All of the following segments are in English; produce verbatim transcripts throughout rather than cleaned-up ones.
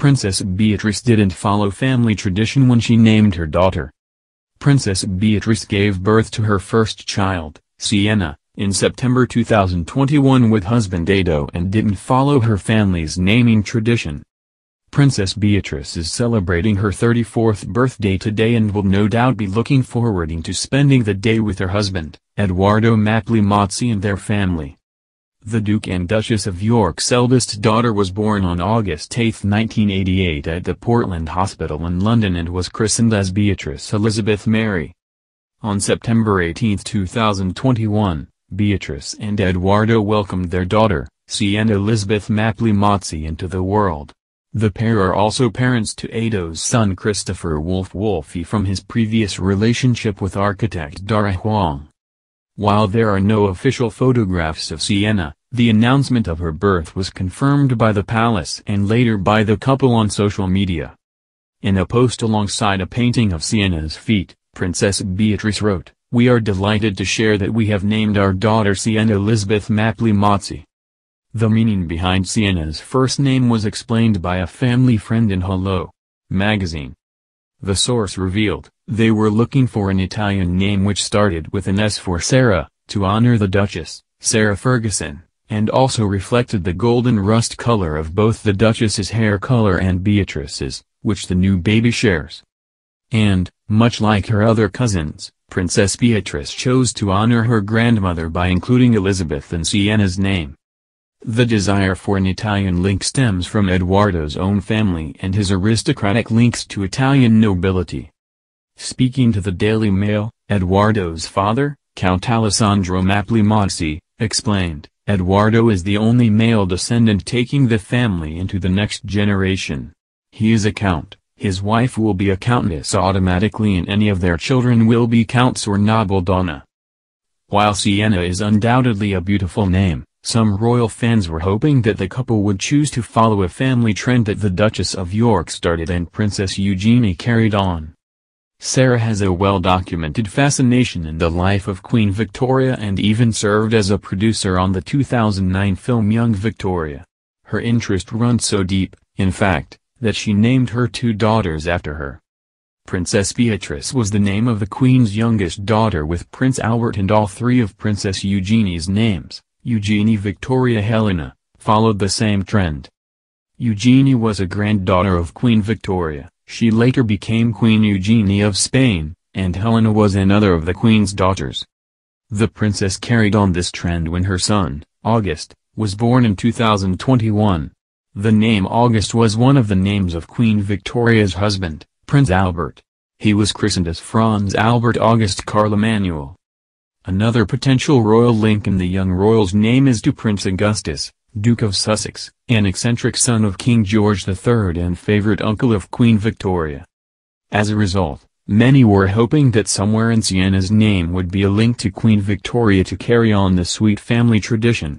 Princess Beatrice didn't follow family tradition when she named her daughter. Princess Beatrice gave birth to her first child, Sienna, in September two thousand twenty-one with husband Edo and didn't follow her family's naming tradition. Princess Beatrice is celebrating her thirty-fourth birthday today and will no doubt be looking forward to spending the day with her husband, Edoardo Mapelli Mozzi, and their family. The Duke and Duchess of York's eldest daughter was born on August eighth nineteen eighty-eight at the Portland Hospital in London and was christened as Beatrice Elizabeth Mary. On September eighteenth two thousand twenty-one, Beatrice and Edoardo welcomed their daughter, Sienna Elizabeth Mapelli Mozzi, into the world. The pair are also parents to Edo's son Christopher Wolfe Wolfie from his previous relationship with architect Dara Huang. While there are no official photographs of Sienna, the announcement of her birth was confirmed by the palace and later by the couple on social media. In a post alongside a painting of Sienna's feet, Princess Beatrice wrote, "We are delighted to share that we have named our daughter Sienna Elizabeth Mapelli Mozzi." The meaning behind Sienna's first name was explained by a family friend in Hello! magazine. The source revealed, they were looking for an Italian name which started with an S for Sarah, to honor the Duchess, Sarah Ferguson, and also reflected the golden rust color of both the Duchess's hair color and Beatrice's, which the new baby shares. And, much like her other cousins, Princess Beatrice chose to honor her grandmother by including Elizabeth in Sienna's name. The desire for an Italian link stems from Edoardo's own family and his aristocratic links to Italian nobility. Speaking to the Daily Mail, Edoardo's father, Count Alessandro Mapelli Mozzi, explained, "Edoardo is the only male descendant taking the family into the next generation. He is a count, his wife will be a countess automatically, and any of their children will be counts or nobildonna." While Sienna is undoubtedly a beautiful name, some royal fans were hoping that the couple would choose to follow a family trend that the Duchess of York started and Princess Eugenie carried on. Sarah has a well-documented fascination in the life of Queen Victoria and even served as a producer on the two thousand nine film Young Victoria. Her interest runs so deep, in fact, that she named her two daughters after her. Princess Beatrice was the name of the Queen's youngest daughter with Prince Albert, and all three of Princess Eugenie's names, Eugenie, Victoria, Helena, followed the same trend. Eugenie was a granddaughter of Queen Victoria. She later became Queen Eugenie of Spain, and Helena was another of the Queen's daughters. The princess carried on this trend when her son, August, was born in two thousand twenty-one. The name August was one of the names of Queen Victoria's husband, Prince Albert. He was christened as Franz Albert August Karl Emanuel. Another potential royal link in the young royal's name is to Prince Augustus, Duke of Sussex, an eccentric son of King George the Third and favorite uncle of Queen Victoria. As a result, many were hoping that somewhere in Sienna's name would be a link to Queen Victoria to carry on the sweet family tradition.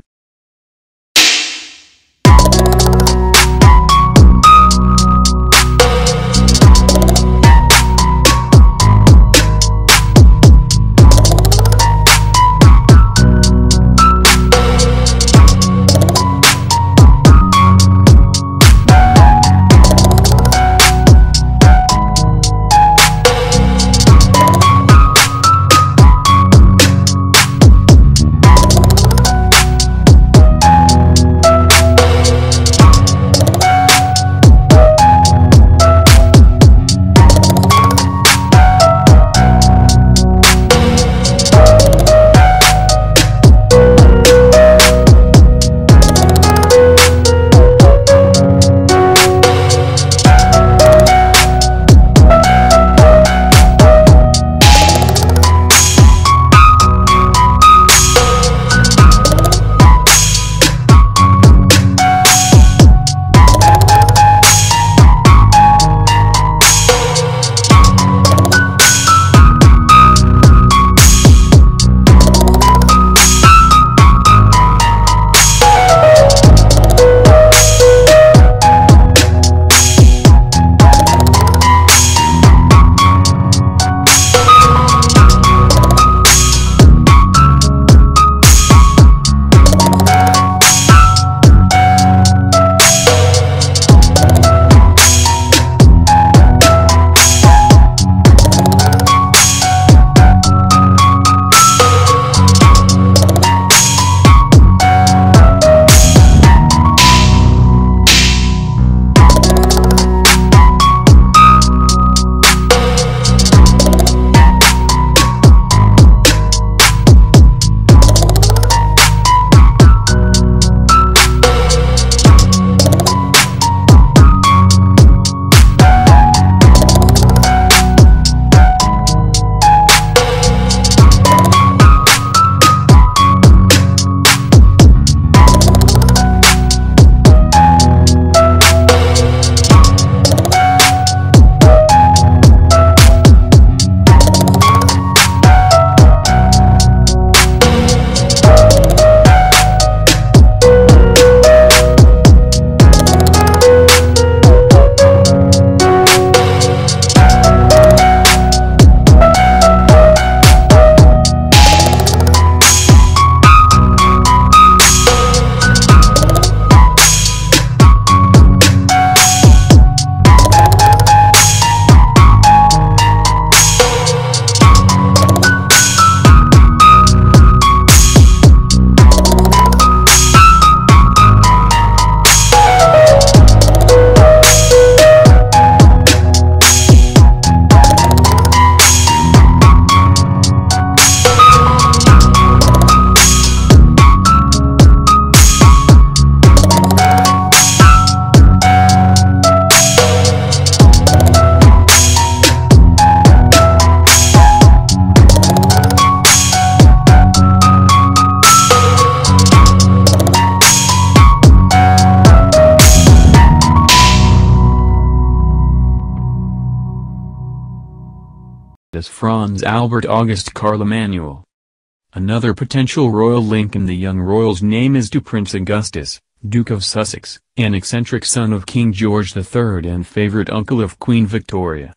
as Franz Albert August Karl Emanuel. Another potential royal link in the young royal's name is to Prince Augustus, Duke of Sussex, an eccentric son of King George the third and favorite uncle of Queen Victoria.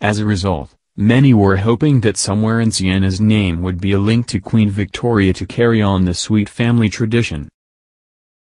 As a result, many were hoping that somewhere in Sienna's name would be a link to Queen Victoria to carry on the sweet family tradition.